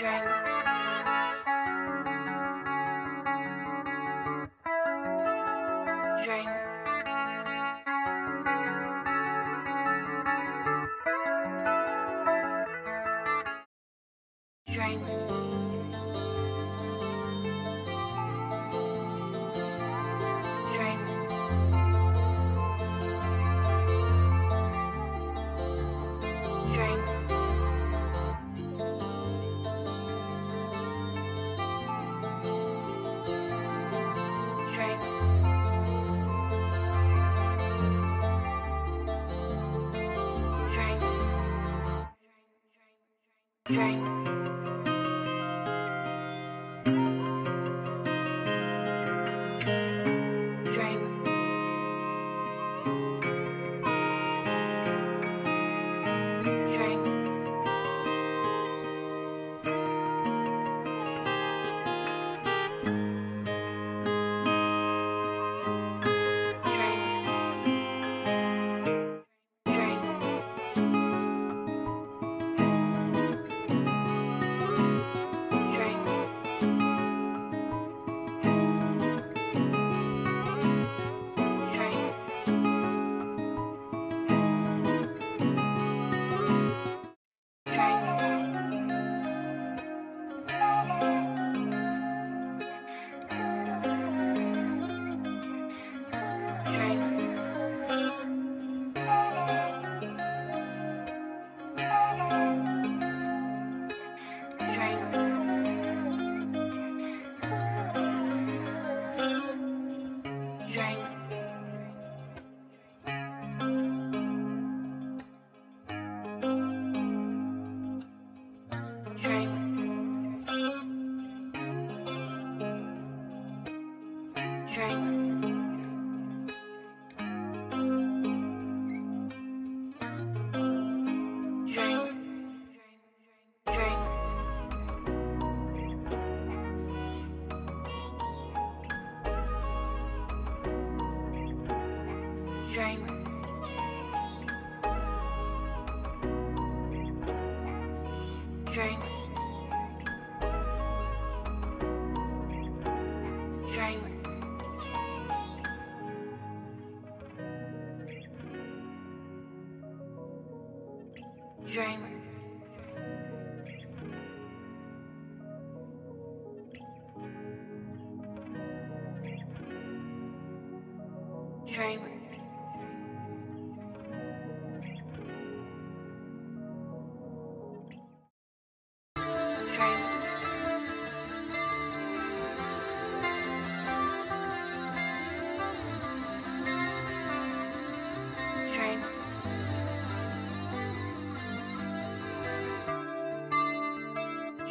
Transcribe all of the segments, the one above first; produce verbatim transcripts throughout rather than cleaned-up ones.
children. Drink. Drink. Drink. Drink. Drink. Drink. Drink. Drink. Drink. Drink. Drink. Drink. Drink. Drink. Drink. Drink. Drink. Drink.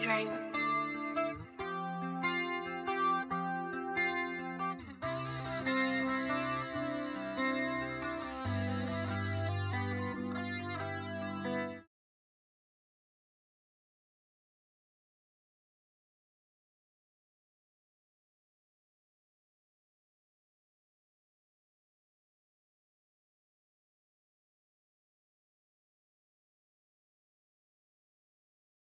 Drink.